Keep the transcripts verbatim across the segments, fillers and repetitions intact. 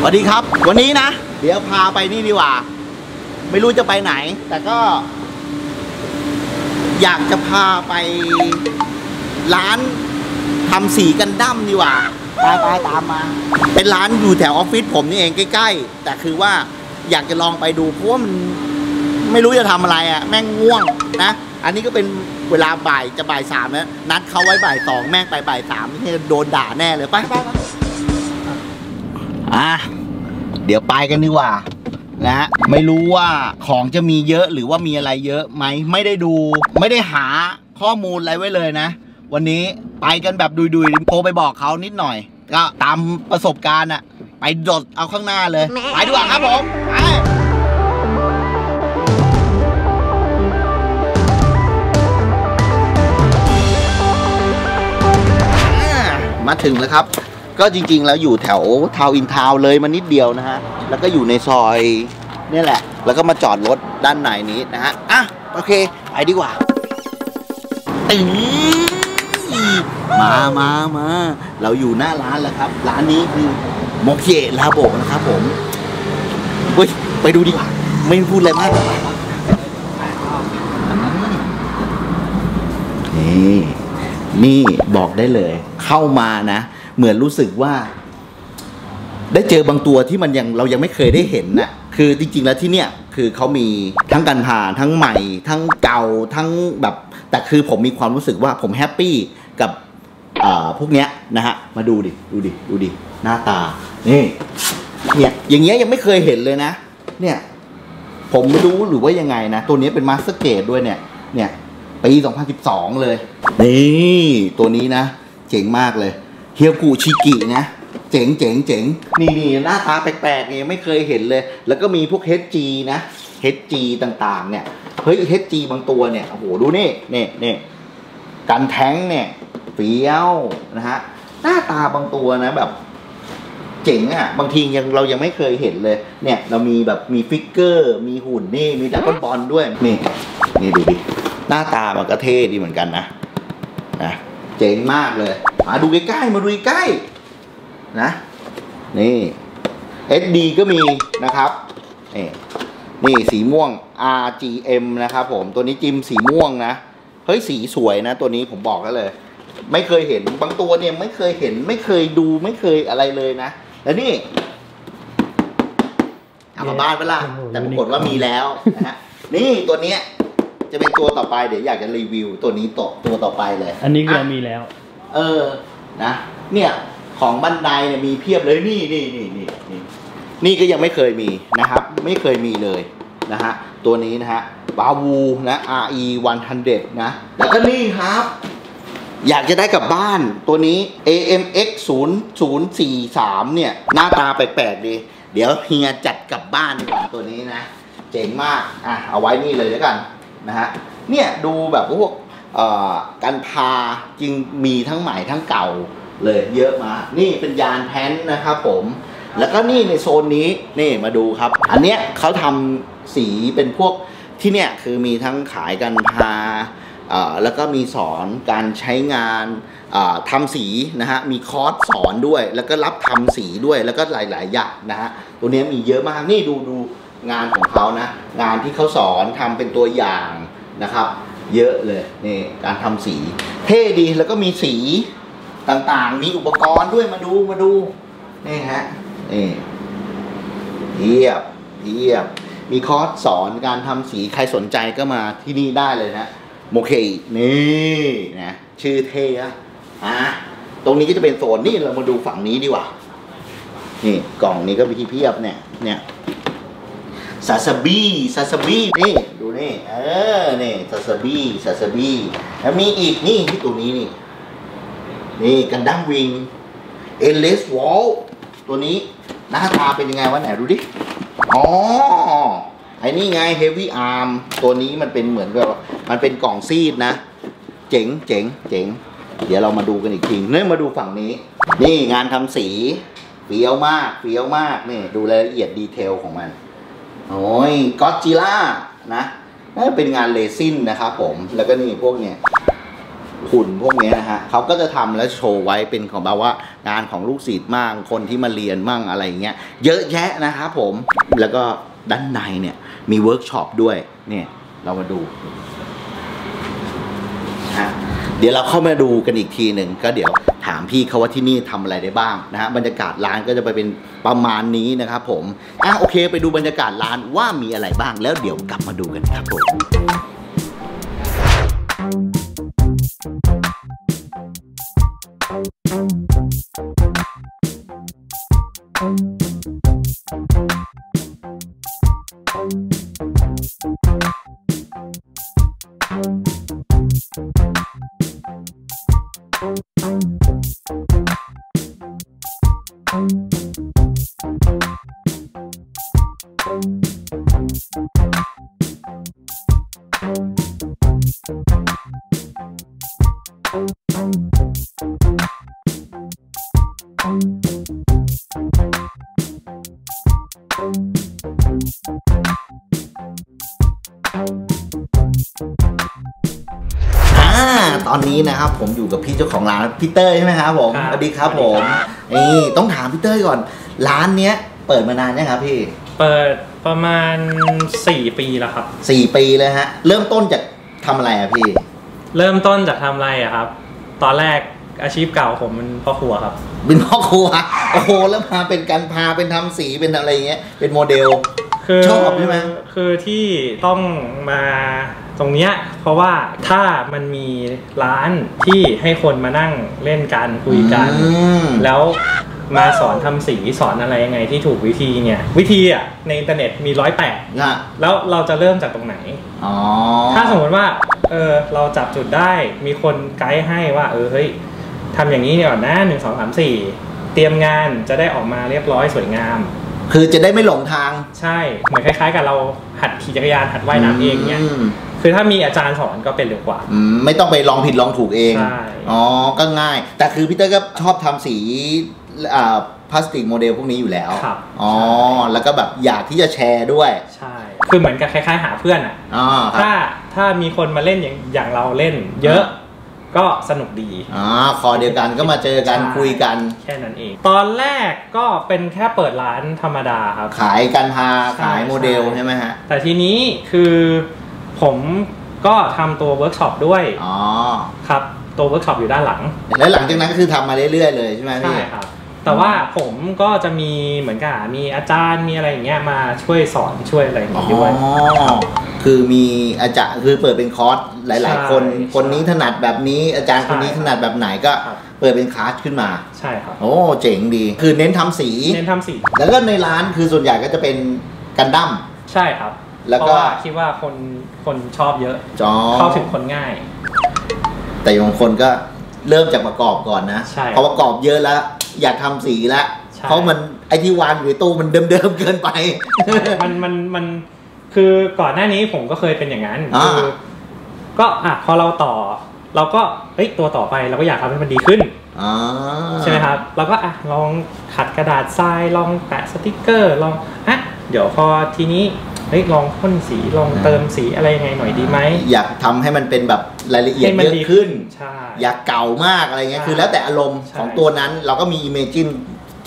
สวัสดีครับวันนี้นะเดี๋ยวพาไปนี่ดีกว่าไม่รู้จะไปไหนแต่ก็อยากจะพาไปร้านทำสีกันดั้มดีกว่าตามมาตามมาเป็นร้านอยู่แถวออฟฟิศผมนี่เองใกล้ๆแต่คือว่าอยากจะลองไปดูเพราะว่ามันไม่รู้จะทำอะไรอ่ะแม่งง่วงนะอันนี้ก็เป็นเวลาบ่ายจะบ่ายสามแล้วนัดเขาไว้บ่ายสองแม่งไปบ่ายสามนี่โดนด่าแน่เลยไปไปอ่ะเดี๋ยวไปกันดีกว่านะฮะไม่รู้ว่าของจะมีเยอะหรือว่ามีอะไรเยอะไหมไม่ได้ดูไม่ได้หาข้อมูลอะไรไว้เลยนะวันนี้ไปกันแบบดุยๆโทรไปบอกเขานิดหน่อยก็ตามประสบการณ์อะไปดดเอาข้างหน้าเลยไปดีกว่าครับผมไปมาถึงแล้วครับก็จริงๆแล้วอยู่แถวทาวน์อินทาวน์เลยมานิดเดียวนะฮะแล้วก็อยู่ในซอยนี่แหละแล้วก็มาจอดรถด้านในนี้นะฮะอ่ะโอเคไปดีกว่าตึ้งมามามาเราอยู่หน้าร้านแล้วครับร้านนี้คือโมเกะลาโบะนะครับผมเฮ้ยไปดูดีกว่าไม่พูดอะไรมากนี่นี่บอกได้เลยเข้ามานะเหมือนรู้สึกว่าได้เจอบางตัวที่มันยังเรายังไม่เคยได้เห็นน่ะคือจริงๆแล้วที่เนี่ยคือเขามีทั้งกันผ่านทั้งใหม่ทั้งเก่าทั้งแบบแต่คือผมมีความรู้สึกว่าผมแฮปปี้กับพวกเนี้ยนะฮะมาดูดิดูดิดูดิหน้าตานี่เนี่ยอย่างเงี้ยยังไม่เคยเห็นเลยนะเนี่ยผมไม่รู้หรือว่ายังไงนะตัวนี้เป็นมาสเตอร์เกรดด้วยเนี่ยเนี่ยปีสองพันสิบสองเลยนี่ตัวนี้นะเจ๋งมากเลยเฮียกูชิกินะเจ๋งเจ๋งเจ๋งนี่นี่หน้าตาแปลกๆเนี่ยไม่เคยเห็นเลยแล้วก็มีพวก เอช จี นะ เอช จี ต่างๆเนี่ยเฮ้ย เอช จี บางตัวเนี่ยโอ้โหดูนี่นี่นี่กันแท้งเนี่ยเฟี้ยวนะฮะหน้าตาบางตัวนะแบบเจ๋งอ่ะบางทียังเรายังไม่เคยเห็นเลยเนี่ยเรามีแบบมีฟิกเกอร์มีหุ่นนี่มีดราก้อนบอลด้วยนี่นี่ดูดิหน้าตามันก็เท่ดีเหมือนกันนะนะเจ๋งมากเลยมาดูใกล้ๆมาดูใกล้นะนี่ เอส ดี ก็มีนะครับนี่นี่สีม่วง อาร์ จี เอ็ม นะครับผมตัวนี้จิมสีม่วงนะเฮ้ยสีสวยนะตัวนี้ผมบอกกันเลยไม่เคยเห็นบางตัวเนี่ยไม่เคยเห็นไม่เคยดูไม่เคยอะไรเลยนะแล้วนี่เอามาบ้านไปละแต่ปรากฏว่ามีแล้วนะนี่ตัวเนี้ยจะเป็นตัวต่อไปเดี๋ยวอยากจะรีวิวตัวนี้ต่อตัวต่อไปเลยอันนี้เรามีแล้วเออนะเนี่ยของบันไดเนี่ยมีเพียบเลยนี่นี่นี่นี่นี่นี่ก็ยังไม่เคยมีนะครับไม่เคยมีเลยนะฮะตัวนี้นะฮะบาวูนะ อาร์ อี หนึ่งร้อย นะแล้วก็นี่ครับอยากจะได้กลับบ้านตัวนี้ เอ เอ็ม เอ็กซ์ ศูนย์ ศูนย์ สี่ สาม เนี่ยหน้าตาแปลกๆดีเดี๋ยวเฮียจัดกลับบ้านดีกว่าตัวนี้นะเจ๋งมากอ่ะเอาไว้นี่เลยแล้วกันนะฮะเนี่ยดูแบบพวกกันพาจริงมีทั้งใหม่ทั้งเก่าเลยเยอะมากนี่เป็นยานแพนนะครับผมแล้วก็นี่ในโซนนี้นี่มาดูครับอันเนี้ยเขาทำสีเป็นพวกที่เนี่ยคือมีทั้งขายกันพาแล้วก็มีสอนการใช้งานทำสีนะฮะมีคอร์สสอนด้วยแล้วก็รับทำสีด้วยแล้วก็หลายๆอย่างนะฮะตัวนี้มีเยอะมากนี่ดูดูงานของเขานะงานที่เขาสอนทำเป็นตัวอย่างนะครับเยอะเลยนี่การทำสีเท่ดีแล้วก็มีสีต่างๆมีอุปกรณ์ด้วยมาดูมาดูนี่ฮะนี่เทียบเทียบมีคอร์สสอนการทำสีใครสนใจก็มาที่นี่ได้เลยนะโมเคนี่นะชื่อเท่อะอ่ะตรงนี้ก็จะเป็นโซนนี่เรามาดูฝั่งนี้ดีกว่านี่กล่องนี้ก็มีที่เพียบเนี่ยเนี่ยซาซาบีซาซาบีนี่ดูนี่เออนี่ซาซาบีซาซาบีแล้วมีอีกนี่ที่ตัวนี้นี่นี่กันดั้มวิงเอเลสวอลตัวนี้หน้าตาเป็นยังไงวะไหนดูดิอ๋อไอ้นี่ไงเฮฟวี่อาร์มตัวนี้มันเป็นเหมือนกับมันเป็นกล่องซีดนะเจ๋งเจ๋งเจ๋งเดี๋ยวเรามาดูกันอีกทีนี่มาดูฝั่งนี้นี่งานทำสีเฟี้ยวมากเฟี้ยวมากนี่ดูรายละเอียดดีเทลของมันโอ้ยก็อดจิล่านะเป็นงานเรซินนะครับผมแล้วก็นี่พวกเนี่ย หุ่นพวกนี้นะฮะเขาก็จะทำและโชว์ไว้เป็นของแบบว่างานของลูกศิษย์มั่งคนที่มาเรียนมั่งอะไรเงี้ยเยอะแยะนะครับผมแล้วก็ด้านในเนี่ยมีเวิร์กช็อปด้วยเนี่ยเรามาดูเดี๋ยวเราเข้ามาดูกันอีกทีหนึ่งก็เดี๋ยวถามพี่เขาว่าที่นี่ทำอะไรได้บ้างนะฮะบรรยากาศร้านก็จะไปเป็นประมาณนี้นะครับผมอ่ะโอเคไปดูบรรยากาศร้านว่ามีอะไรบ้างแล้วเดี๋ยวกลับมาดูกันครับผมตอนนี้นะครับผมอยู่กับพี่เจ้าของร้านพี่เต้ยใช่ไหมครับผมสวัสดีครับผมนี่ต้องถามพี่เต้ยก่อนร้านเนี้ยเปิดมานานยังครับพี่เปิดประมาณสี่ปีแล้วครับสี่ปีเลยฮะเริ่มต้นจากทำอะไรอะพี่เริ่มต้นจากทำอะไรอะครับตอนแรกอาชีพเก่าผมเป็นพ่อครัวครับเป็นพ่อครัวโอ้โหแล้วมาเป็นการพาเป็นทำสีเป็นอะไรเงี้ยเป็นโมเดลชอบใช่ไหมคือที่ต้องมาตรงเนี้ยเพราะว่าถ้ามันมีร้านที่ให้คนมานั่งเล่นกันคุยกันแล้วมาสอนทำสีสอนอะไรยังไงที่ถูกวิธีเนี่ยวิธีอ่ะในอินเทอร์เน็ตมีร้อยแปดแล้วเราจะเริ่มจากตรงไหนถ้าสมมติว่าเออเราจับจุดได้มีคนไกด์ให้ว่าเออเฮ้ยทำอย่างนี้เนี่ยนะหนึ่งสองสามสี่เตรียมงานจะได้ออกมาเรียบร้อยสวยงามคือจะได้ไม่หลงทางใช่เหมือนคล้ายๆกับเราหัดขี่จักรยานหัดว่ายน้ำเองเนี่ยคือถ้ามีอาจารย์สอนก็เป็นเร็วกว่าไม่ต้องไปลองผิดลองถูกเองอ๋อก็ง่ายแต่คือพี่เต้ก็ชอบทำสีพลาสติกโมเดลพวกนี้อยู่แล้วอ๋อแล้วก็แบบอยากที่จะแชร์ด้วยใช่คือเหมือนกับคล้ายๆหาเพื่อนอ่ะถ้าถ้ามีคนมาเล่นอย่างอย่างเราเล่นเยอะก็สนุกดีอ๋อคอเดียวกันก็มาเจอกันคุยกันแค่นั้นเองตอนแรกก็เป็นแค่เปิดร้านธรรมดาครับขายกันพาขายโมเดลใช่ไหมฮะแต่ทีนี้คือผมก็ทำตัวเวิร์กช็อปด้วยอ๋อครับตัวเวิร์กช็อปอยู่ด้านหลังและหลังจากนั้นก็คือทำมาเรื่อยๆเลยใช่ไหมพี่ใช่ครับแต่ว่าผมก็จะมีเหมือนกับมีอาจารย์มีอะไรอย่างเงี้ยมาช่วยสอนช่วยอะไรอย่างเงี้ยด้วยอ๋อคือมีอาจารย์คือเปิดเป็นคอร์สหลายๆคนคนนี้ถนัดแบบนี้อาจารย์คนนี้ถนัดแบบไหนก็เปิดเป็นคลาสขึ้นมาใช่ครับโอ้เจ๋งดีคือเน้นทำสีเน้นทำสีแล้วก็ในร้านคือส่วนใหญ่ก็จะเป็นกันดั้มใช่ครับแล้วก็คิดว่าคนคนชอบเยอะเข้าถึงคนง่ายแต่บางคนก็เริ่มจากประกอบก่อนนะเพราะประกอบเยอะแล้วอยากทำสีแล้วเพราะมันไอที่วางอยู่ในตู้มันเดิมๆเกินไปมันมันมันคือก่อนหน้านี้ผมก็เคยเป็นอย่างนั้นคือก็อ่ะพอเราต่อเราก็เอ้ยตัวต่อไปเราก็อยากทำให้มันดีขึ้นใช่ไหมครับเราก็อ่ะลองขัดกระดาษทรายลองแปะสติกเกอร์ลองอ่ะเดี๋ยวพอทีนี้เฮ้ยลองพ่นสีลองเติมสีอะไรยังไงหน่อยดีไหมอยากทำให้มันเป็นแบบรายละเอียดเยอะขึ้นอยากเก่ามากอะไรเงี้ยคือแล้วแต่อารมณ์ของตัวนั้นเราก็มีอิมเมจิน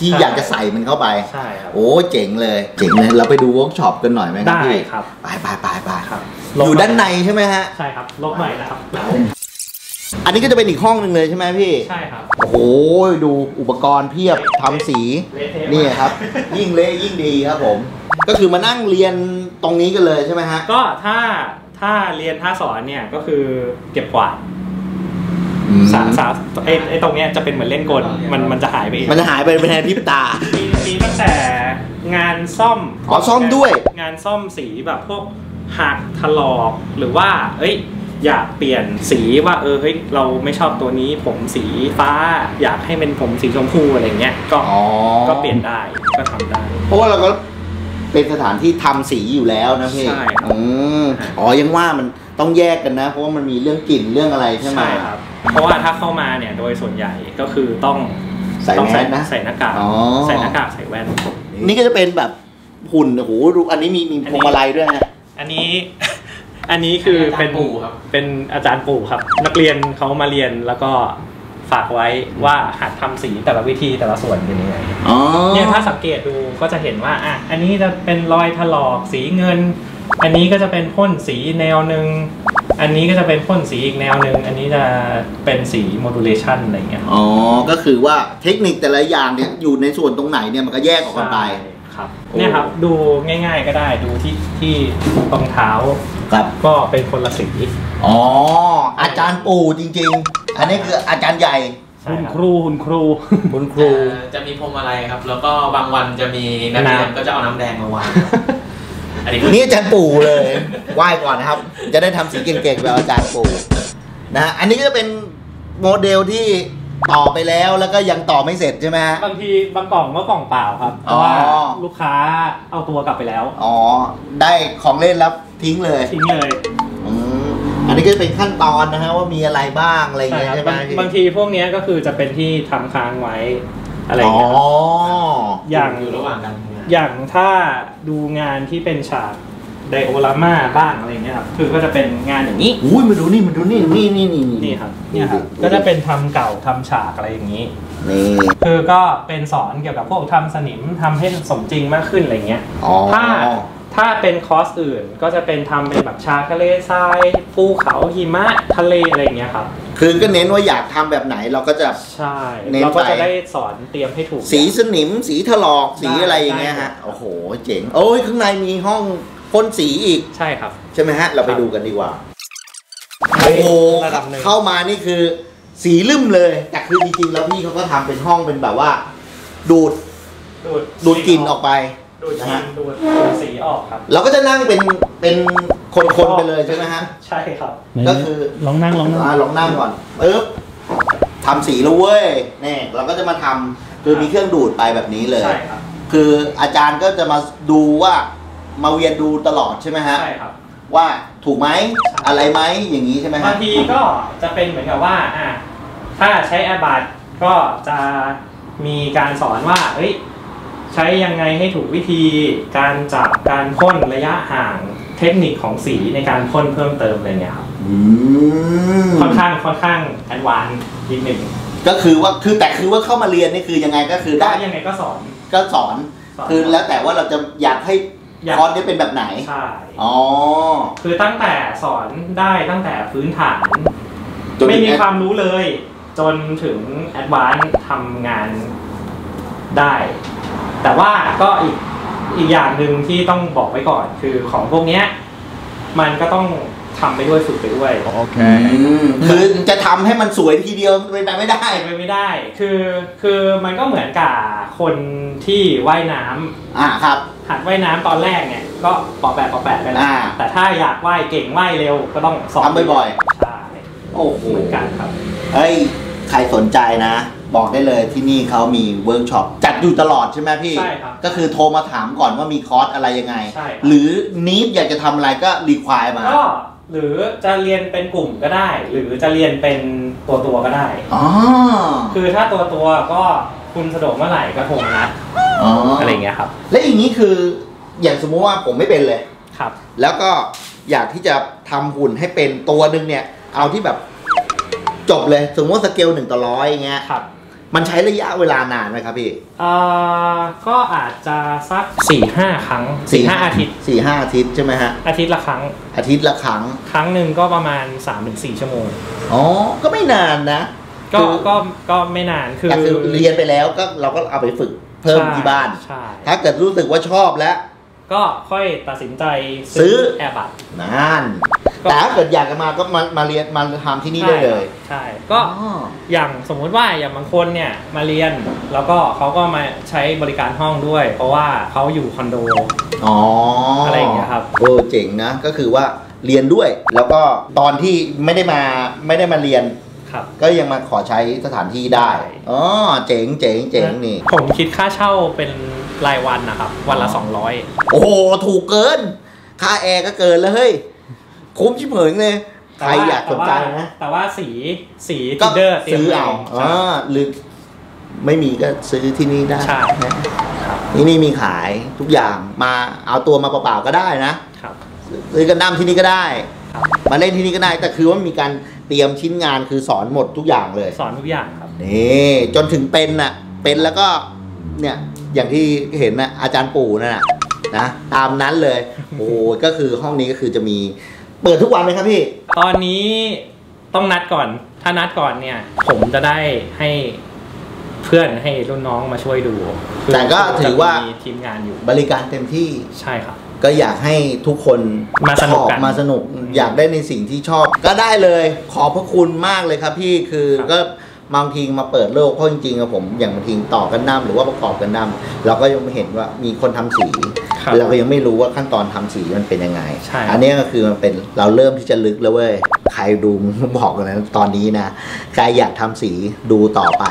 ที่อยากจะใส่มันเข้าไปใช่ครับโอ้เจ๋งเลยเจ๋งเลยเราไปดูเวิร์กช็อปกันหน่อยไหมครับพี่ได้ครับไปไปไปไปอยู่ด้านในใช่ไหมฮะใช่ครับลบใหม่นะครับอันนี้ก็จะเป็นอีกห้องหนึ่งเลยใช่ไหมพี่ใช่ครับโอ้โหดูอุปกรณ์เพียบทำสีนี่ครับยิ่งเละยิ่งดีครับผมก็คือมานั่งเรียนตรงนี้กันเลยใช่ไหมฮะก็ถ้าถ้าเรียนถ้าสอนเนี่ยก็คือเก็บกวาดสาสาไอไอตรงเนี้ยจะเป็นเหมือนเล่นกลมันมันจะหายไปเองมันจะหายไปเป็นแทนพิบตามีมีตั้งแต่งานซ่อมอ๋อซ่อมด้วยงานซ่อมสีแบบพวกหักถลอกหรือว่าเอ้ยอยากเปลี่ยนสีว่าเออเฮ้ยเราไม่ชอบตัวนี้ผมสีฟ้าอยากให้เป็นผมสีชมพูอะไรเงี้ยก็ก็เปลี่ยนได้ก็ทำได้เพราะว่าเราก็เป็นสถานที่ทำสีอยู่แล้วนะพี่ใช่อืออ๋อยังว่ามันต้องแยกกันนะเพราะว่ามันมีเรื่องกลิ่นเรื่องอะไรใช่ไหมใช่ครับเพราะว่าถ้าเข้ามาเนี่ยโดยส่วนใหญ่ก็คือต้องใส่แว่นนะใส่หน้ากากใส่หน้ากากใส่แว่นนี่ก็จะเป็นแบบหุ่นโอ้โหดูอันนี้มีมีพวงมาลัยด้วยนะอันนี้ อันนี้คือเป็นเป็นอาจารย์ปู่ครับนักเรียนเขามาเรียนแล้วก็ฝากไว้ว่าหัดทำสีแต่ละวิธีแต่ละส่วนเป็นยังไงเนี่ยถ้าสังเกตดูก็จะเห็นว่าอ่ะอันนี้จะเป็นรอยถลอกสีเงินอันนี้ก็จะเป็นพ่นสีแนวหนึ่งอันนี้ก็จะเป็นพ่นสีอีกแนวหนึ่งอันนี้จะเป็นสีโมดูเลชันอะไรเงี้ยอ๋อก็คือว่าเทคนิคแต่ละอย่างเนี่ยอยู่ในส่วนตรงไหนเนี่ยมันก็แยกออกกันไปครับเนี่ยครับดูง่ายๆก็ได้ดูที่ที่รองเท้าครับก็เป็นคนละสีอ๋ออาจารย์ปู่จริงๆอันนี้คืออาจารย์ใหญ่คุณครูคุณครูคุณครูจะมีพรมอะไรครับแล้วก็บางวันจะมีนักเรียนก็จะเอาน้ำแดงมาวางนี่อาจารย์ปู่เลยไหว้ก่อนนะครับจะได้ทำสีเก่งๆแบบอาจารย์ปู่นะฮะอันนี้ก็จะเป็นโมเดลที่ต่อไปแล้วแล้วก็ยังต่อไม่เสร็จใช่ไหมฮะบางทีบางกล่องก็กล่องเปล่าครับเพราะว่าลูกค้าเอาตัวกลับไปแล้วอ๋อได้ของเล่นแล้วทิ้งเลยทิ้งเลยอืมอันนี้ก็เป็นขั้นตอนนะฮะว่ามีอะไรบ้างอะไรอย่างเงี้ยใช่ไหมบางทีพวกนี้ก็คือจะเป็นที่ทำค้างไว้อะไรอย่างเงี้ยอ๋ออย่างอยู่ระหว่างกันอย่างถ้าดูงานที่เป็นฉากไดโอรามาบ้างอะไรเงี้ยครับคือก็จะเป็นงานอย่างนี้อุ้ยมาดูนี่มาดูนี่นี่นี่นี่นี่ครับเนี่ยครับก็จะเป็นทำเก่าทำฉากอะไรอย่างนี้นี่คือก็เป็นสอนเกี่ยวกับพวกทำสนิมทำให้สมจริงมากขึ้นอะไรเงี้ยถ้าถ้าเป็นคอร์สอื่นก็จะเป็นทำเป็นแบบฉากทะเลทรายภูเขาหิมะทะเลอะไรเงี้ยครับคือก็เน้นว่าอยากทำแบบไหนเราก็จะใช่เราก็จะได้สอนเตรียมให้ถูกสีสนิมสีถลอกสีอะไรอย่างเงี้ยฮะโอ้โหเจ๋งโอ้ยข้างในมีห้องพ่นสีอีกใช่ครับใช่ไหมฮะเราไปดูกันดีกว่าโอ้โหเข้ามานี่คือสีลืมเลยแต่คือจริงๆแล้วพี่เขาก็ทำเป็นห้องเป็นแบบว่าดูดดูดดูดกลิ่นออกไปดูดสีดูดสีออกครับเราก็จะนั่งเป็นเป็นคนๆไปเลยใช่ไหมฮะใช่ครับก็คือลองนั่งลองนั่งลองนั่งก่อนปึ๊บทำสีแล้วเว้ยนี่เราก็จะมาทำคือมีเครื่องดูดไปแบบนี้เลยใช่ครับคืออาจารย์ก็จะมาดูว่ามาเวียนดูตลอดใช่ไหมฮะใช่ครับว่าถูกไหมอะไรไหมอย่างนี้ใช่ไหมบางทีก็จะเป็นเหมือนกับว่าอ่ะถ้าใช้อาบัติก็จะมีการสอนว่าเฮ้ยใช้ยังไงให้ถูกวิธีการจับการพ่นระยะห่างเทคนิคของสีในการพ่นเพิ่มเติมอะไรเนี่ยครับค่อนข้างค่อนข้างแอดวานซ์นิดหนึ่งก็คือว่าคือแต่คือว่าเข้ามาเรียนนี่คือยังไงก็คือได้ยังไงก็สอนก็สอนคือแล้วแต่ว่าเราจะอยากให้คอร์สนี้เป็นแบบไหนใช่อ๋อคือตั้งแต่สอนได้ตั้งแต่พื้นฐานไม่มีความรู้เลยจนถึงแอดวานซ์ทำงานได้แต่ว่าก็อีกอีกอย่างหนึ่งที่ต้องบอกไว้ก่อนคือของพวกนี้มันก็ต้องทำไปด้วยฝึกไปด้วยโอเคคือจะทำให้มันสวยทีเดียวเป็นไปไม่ได้เป็นไม่ได้คือคือมันก็เหมือนกับคนที่ว่ายน้ำอ่ะครับหัดว่ายน้ำตอนแรกเนี่ยก็ปอกแปะปอกแปะไปแล้วแต่ถ้าอยากว่ายเก่งว่ายเร็วก็ต้องสอนทำบ่อยๆใช่โอ้โหเหมือนกันครับเฮ้ยใครสนใจนะบอกได้เลยที่นี่เขามีเวิร์กช็อปจัดอยู่ตลอดใช่ไหมพี่ใช่ครับก็คือโทรมาถามก่อนว่ามีคอร์สอะไรยังไงใช่หรือนิดอยากจะทำอะไรก็รีควายมาก็หรือจะเรียนเป็นกลุ่มก็ได้หรือจะเรียนเป็นตัวตัวก็ได้อ๋อคือถ้าตัวตัวก็คุณสะดวกเมื่อไหร่ก็โทรนัดอะไรเงี้ยครับและอย่างนี้คืออย่างสมมุติว่าผมไม่เป็นเลยครับแล้วก็อยากที่จะทำหุ่นให้เป็นตัวหนึ่งเนี่ยเอาที่แบบจบเลยสมมติสเกลหนึ่งต่อร้อยอย่างเงี้ยครับมันใช้ระยะเวลานานไหมครับพี่อ่าก็อาจจะสักสี่ห้าครั้งสี่ห้าอาทิตย์สี่ห้าอาทิตย์ใช่ไหมฮะอาทิตย์ละครั้งอาทิตย์ละครั้งครั้งหนึ่งก็ประมาณสามถึงสี่ชั่วโมงอ๋อก็ไม่นานนะก็ก็ก็ไม่นานคือเรียนไปแล้วก็เราก็เอาไปฝึกเพิ่มที่บ้านถ้าเกิดรู้สึกว่าชอบแล้วก็ค่อยตัดสินใจซื้อแอร์บัตนั่นแต่ถ้าเกิดอยากจะมาก็มามาเรียนมาทำที่นี่ได้เลยใช่ก็อย่างสมมุติว่าอย่างบางคนเนี่ยมาเรียนแล้วก็เขาก็มาใช้บริการห้องด้วยเพราะว่าเขาอยู่คอนโดอ๋ออะไรอย่างเงี้ยครับโอ้เจ๋งนะก็คือว่าเรียนด้วยแล้วก็ตอนที่ไม่ได้มาไม่ได้มาเรียนก็ยังมาขอใช้สถานที่ได้อ๋อเจ๋งเจ๋งเจ๋งนี่ผมคิดค่าเช่าเป็นรายวันนะครับวันละสองร้อยโอ้โหถูกเกินค่าแอร์ก็เกินแล้วเฮ้ยคุ้มชิบเหิงเลยใครอยากสนใจนะแต่ว่าสีสีก็ซื้อเอาอ๋อหรือไม่มีก็ซื้อที่นี่ได้นี่นี่มีขายทุกอย่างมาเอาตัวมาเปล่าๆก็ได้นะ ซื้อกระดั้มที่นี่ก็ได้มาเล่นที่นี่ก็ได้แต่คือว่ามีการเตรียมชิ้นงานคือสอนหมดทุกอย่างเลยสอนทุกอย่างครับนี่จนถึงเป็นน่ะเป็นแล้วก็เนี่ยอย่างที่เห็นนะอาจารย์ปู่นั่นน่ะนะตามนั้นเลยโอ้ก็คือห้องนี้ก็คือจะมีเปิดทุกวันไหมครับพี่ตอนนี้ต้องนัดก่อนถ้านัดก่อนเนี่ยผมจะได้ให้เพื่อนให้รุ่นน้องมาช่วยดูแต่ก็ถือว่าทีมงานอยู่บริการเต็มที่ใช่ครับก็อยากให้ทุกคนมาสนุกมาสนุกอยากได้ในสิ่งที่ชอบก็ได้เลยขอบพระคุณมากเลยครับพี่คือก็บางทีมาเปิดโลกเพราะจริงๆครับผมอย่างบางทีต่อกันน้ำหรือว่าประกอบกันน้ำเราก็ยังไม่เห็นว่ามีคนทำสีเราก็ยังไม่รู้ว่าขั้นตอนทำสีมันเป็นยังไงอันนี้ก็คือมันเป็นเราเริ่มที่จะลึกแล้วเว้ยใครดูบอกกันนะตอนนี้นะใครอยากทำสีดูต่อไป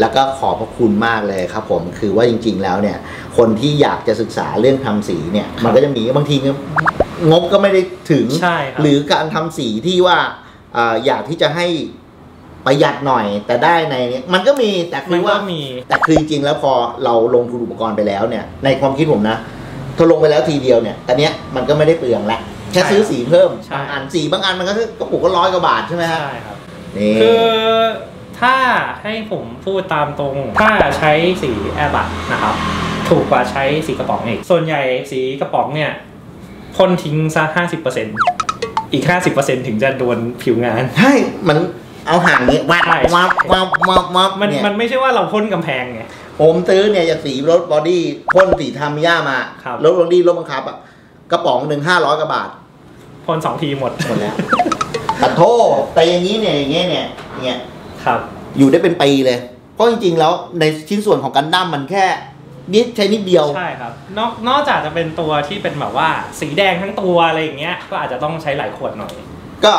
แล้วก็ขอบพระคุณมากเลยครับผมคือว่าจริงๆแล้วเนี่ยคนที่อยากจะศึกษาเรื่องทำสีเนี่ยมันก็จะมีบางทีงบก็ไม่ได้ถึงหรือการทำสีที่ว่าอยากที่จะให้ประหยัดหน่อยแต่ได้ในนี้มันก็มีแต่คือว่าแต่คือจริงแล้วพอเราลงทุนอุปกรณ์ไปแล้วเนี่ยในความคิดผมนะถ้าลงไปแล้วทีเดียวเนี่ยอันเนี้ยมันก็ไม่ได้เปลืองละแค่ซื้อสีเพิ่มบางอันสีบางอันมันก็กระปุกก็ร้อยกว่าบาทใช่ไหมฮะใช่ครับคือถ้าให้ผมพูดตามตรงถ้าใช้สีแอร์บัตนะครับถูกกว่าใช้สีกระป๋องอีกส่วนใหญ่สีกระป๋องเนี่ยพ่นทิ้งซะห้าสิบเปอร์เซ็นต์อีกห้าสิบเปอร์เซ็นต์ถึงจะโดนผิวงานใช่มันเอาห่างนี้วาดวาดวาดวาดวาดมันมันไม่ใช่ว่าเราพ่นกำแพงไงผมซื้อเนี่ยจากสีรถบอดี้พ่นสีทำย่ามารถบอดี้รถบังคับอะกระป๋องหนึ่งห้าร้อยกว่าบาทพ่นสองทีหมดหมดแล้วแต่โทษแต่อย่างนี้เนี่ยอย่างเงี้ยเนี่ยเนี่ยครับอยู่ได้เป็นปีเลยเพราะจริงๆแล้วในชิ้นส่วนของกันดั้มมันแค่นิดใช้นิดเดียวใช่ครับนอกนอกจากจะเป็นตัวที่เป็นแบบว่าสีแดงทั้งตัวอะไรอย่างเงี้ยก็อาจจะต้องใช้หลายขวดหน่อยก็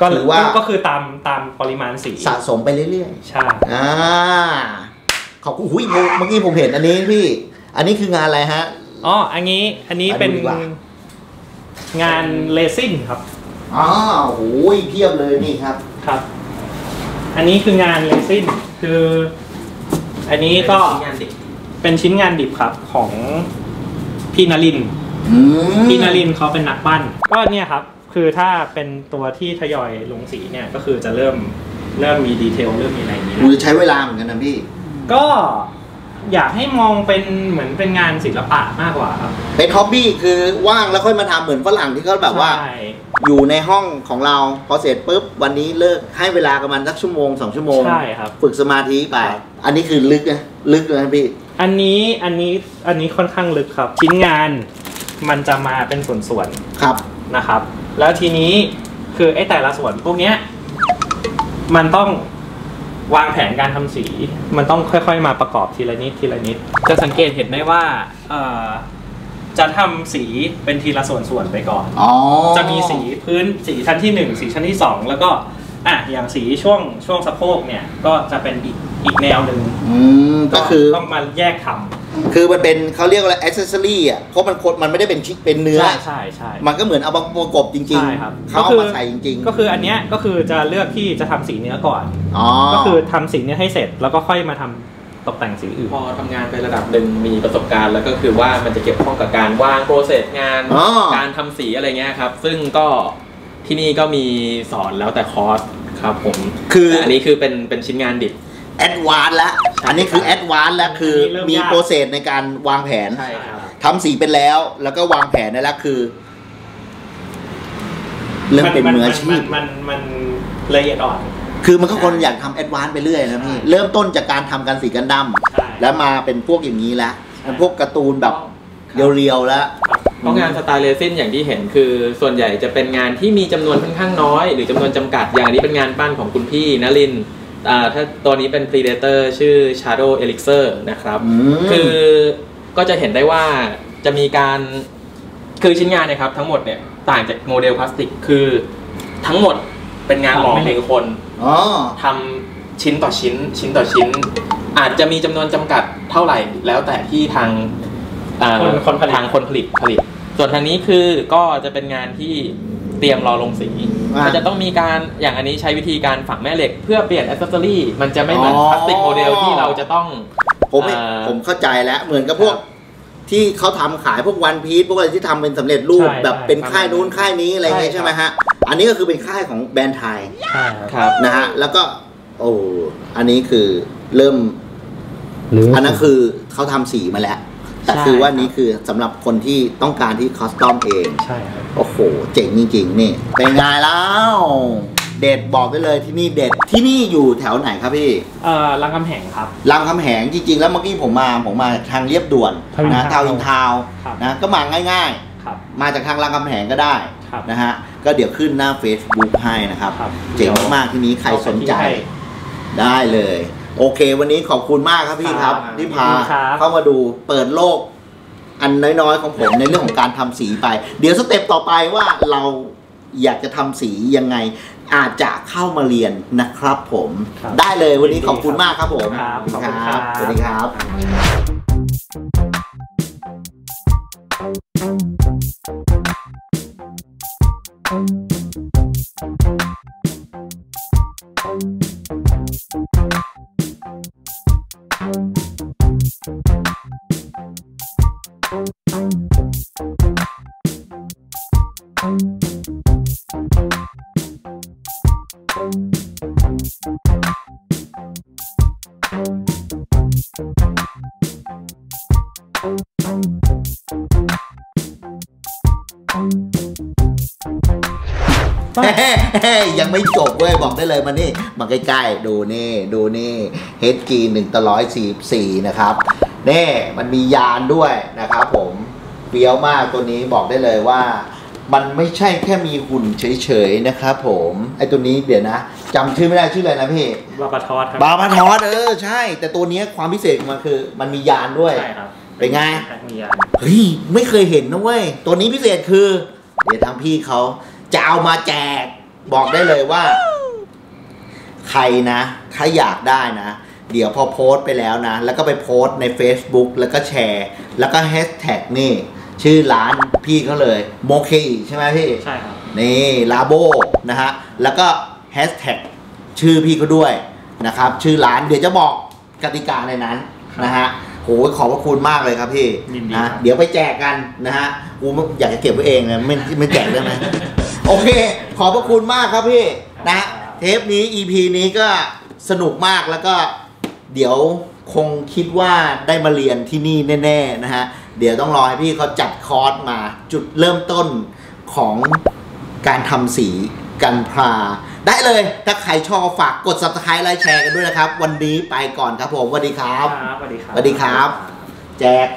ก็หรือว่าก็คือตามตามปริมาณสีสะสมไปเรื่อยๆใช่อ่าขอบคุณอุ้ยเมื่อกี้ผมเห็นอันนี้พี่อันนี้คืองานอะไรฮะอ๋ออันนี้อันนี้เป็นงานเลซิ่งครับอ๋อโอ้ยเพียบเลยนี่ครับครับอันนี้คืองานเลซิ่งคืออันนี้ก็เป็นชิ้นงานดิบครับของพี่นรินทร์พี่นรินทร์เขาเป็นนักปั้นก็เนี่ยครับคือถ้าเป็นตัวที่ทยอยลงสีเนี่ยก็คือจะเริ่มเริ่มมีดีเทลเริ่มมีอะไรนี้มันจะใช้เวลาเหมือนกันนะพี่ก็อยากให้มองเป็นเหมือนเป็นงานศิลปะมากกว่าครับเป็นฮ็อบบี้คือว่างแล้วค่อยมาทำเหมือนฝรั่งที่เขาแบบว่าอยู่ในห้องของเราพอเสร็จปุ๊บวันนี้เลิกให้เวลาประมาณสักชั่วโมงสองชั่วโมงใช่ครับฝึกสมาธิไปอันนี้คือลึกนะลึกเลยนะพี่อันนี้อันนี้อันนี้ค่อนข้างลึกครับชิ้นงานมันจะมาเป็นส่วนๆครับนะครับแล้วทีนี้คือไอ้แต่ละส่วนพวกเนี้ยมันต้องวางแผนการทำสีมันต้องค่อยๆมาประกอบทีละนิดทีละนิดจะสังเกตเห็นได้ว่าเอ่อจะทำสีเป็นทีละส่วนๆไปก่อนอ๋อจะมีสีพื้นสีชั้นที่หนึ่งสีชั้นที่สองแล้วก็อ่ะอย่างสีช่วงช่วงสะโพกเนี่ยก็จะเป็นอีกอีกแนวหนึ่งก็คือต้องมาแยกทำคือมันเป็นเขาเรียกว่าแอคเซสซอรี่อ่ะเพราะมันมันไม่ได้เป็นชิ้นเป็นเนื้อใช่ใช่มันก็เหมือนเอาประกอบจริงๆเขาเอามาใส่จริงๆก็คืออันเนี้ยก็คือจะเลือกที่จะทำสีเนื้อก่อนก็คือทำสีเนื้อให้เสร็จแล้วก็ค่อยมาทำตกแต่งสีอื่นพอทำงานไประดับหนึ่งมีประสบการณ์แล้วก็คือว่ามันจะเกี่ยวข้องกับการวางโปรเซสงานการทำสีอะไรเงี้ยครับซึ่งก็ที่นี่ก็มีสอนแล้วแต่คอร์สครับผมคืออันนี้คือเป็นเป็นชิ้นงานดิบแอดวานซ์แล้วอันนี้คือแอดวานซ์แล้วคือมีโปรเซสในการวางแผนทำสีเป็นแล้วแล้วก็วางแผนนั่นแหละคือเริ่มเป็นมืออาชีพมันมันละเอียดอ่อนคือมันก็คนอยากทำแอดวานซ์ไปเรื่อยนะพี่เริ่มต้นจากการทำการสีกันดั้มแล้วมาเป็นพวกอย่างนี้แล้วเป็นพวกการ์ตูนแบบเรียวๆแล้วเพราะงานสไตล์เรซินอย่างที่เห็นคือส่วนใหญ่จะเป็นงานที่มีจำนวนค่อนข้างน้อยหรือจำนวนจำกัดอย่างนี้เป็นงานปั้นของคุณพี่นรินทร์ถ้าตัวนี้เป็น Predator ชื่อ Shadow Elixir นะครับคือก็จะเห็นได้ว่าจะมีการคือชิ้นงานนะครับทั้งหมดเนี่ยต่างจากโมเดลพลาสติกคือทั้งหมดเป็นงานของหนึ่งคนทำชิ้นต่อชิ้นชิ้นต่อชิ้นอาจจะมีจำนวนจำกัดเท่าไหร่แล้วแต่ที่ทางทางคนผลิตผลิตส่วนทางนี้คือก็จะเป็นงานที่เตรียมรอลงสีมันจะต้องมีการอย่างอันนี้ใช้วิธีการฝังแม่เหล็กเพื่อเปลี่ยนแอคเซสซอรี่มันจะไม่เหมือนพลาสติกโมเดลที่เราจะต้องผมผมเข้าใจแล้วเหมือนกับพวก ที่เขาทำขายพวกวันพีซพวกอะไรที่ทำเป็นสำเร็จรูปแบบเป็นค่ายนู้นค่ายนี้อะไรเงี้ยใช่ไหมฮะอันนี้ก็คือเป็นค่ายของแบรนด์ไทยครับนะฮะแล้วก็โอ้อันนี้คือเริ่มอันนั้นคือเขาทำสีมาแล้วแต่คือว่านี้คือสำหรับคนที่ต้องการที่คัสตอมเองใช่ครับโอ้โหเจ๋งจริงๆนี่เป็นไงแล้วเด็ดบอกได้เลยที่นี่เด็ดที่นี่อยู่แถวไหนครับพี่เอ่อรามคำแหงครับรามคำแหงจริงๆแล้วเมื่อกี้ผมมาผมมาทางเรียบด่วนนะทาวน์อินทาวน์นะก็มาง่ายๆมาจากทางรามคำแหงก็ได้นะฮะก็เดี๋ยวขึ้นหน้า Facebook ให้นะครับเจ๋งมากที่นี้ใครสนใจได้เลยโอเควันนี้ขอบคุณมากครับพี่ครับที่พาเข้ามาดูเปิดโลกอันน้อยๆของผมในเรื่องของการทำสีไปเดี๋ยวสเต็ปต่อไปว่าเราอยากจะทำสียังไงอาจจะเข้ามาเรียนนะครับผมได้เลยวันนี้ขอบคุณมากครับผมขอบคุณครับสวัสดีครับยังไม่จบเว้ยบอกได้เลยมานี่มาใกล้ๆดูนี่ดูนี่ เอช จี หนึ่งต่อหนึ่งร้อยสี่สิบสี่นะครับนี่มันมียานด้วยนะครับผมเปี้ยวมากตัวนี้บอกได้เลยว่ามันไม่ใช่แค่มีหุ่นเฉยๆนะครับผมไอตัวนี้เดี๋ยวนะจำชื่อไม่ได้ชื่ออะไรนะพี่บาบาทอสครับบาบาทอสเออใช่แต่ตัวนี้ความพิเศษของมันคือมันมียานด้วยใช่ครับเป็นไงมียานเฮ้ยไม่เคยเห็นนะเว้ยตัวนี้พิเศษคือเดี๋ยวทางพี่เขาจะเอามาแจกบอกได้เลยว่าใครนะถ้าอยากได้นะเดี๋ยวพอโพสต์ไปแล้วนะแล้วก็ไปโพสต์ใน Facebook แล้วก็แชร์แล้วก็แฮชแท็กนี่ชื่อร้านพี่เขาเลยโมเคใช่ไหมพี่ใช่ครับนี่ลาโบนะฮะแล้วก็แฮชแท็กชื่อพี่เขาด้วยนะครับชื่อร้านเดี๋ยวจะบอกกติกาในนั้นนะฮะโหขอบพระคุณมากเลยครับพี่นะเดี๋ยวไปแจกกันนะฮะกูอยากจะเก็บไว้เองนะไม่ไม่แจกได้ไหมโอเคขอบพระคุณมากครับพี่นะเทปนี้ อี พี นี้ก็สนุกมากแล้วก็เดี๋ยวคงคิดว่าได้มาเรียนที่นี่แน่ๆนะฮะเดี๋ยวต้องรอให้พี่เขาจัดคอร์สมาจุดเริ่มต้นของการทำสีกันพราได้เลยถ้าใครชอบฝากกด ซับสไครบ์ ไลค์แชร์กันด้วยนะครับวันนี้ไปก่อนครับผมสวัสดีครับสวัสดีครับสวัสดีครับแจก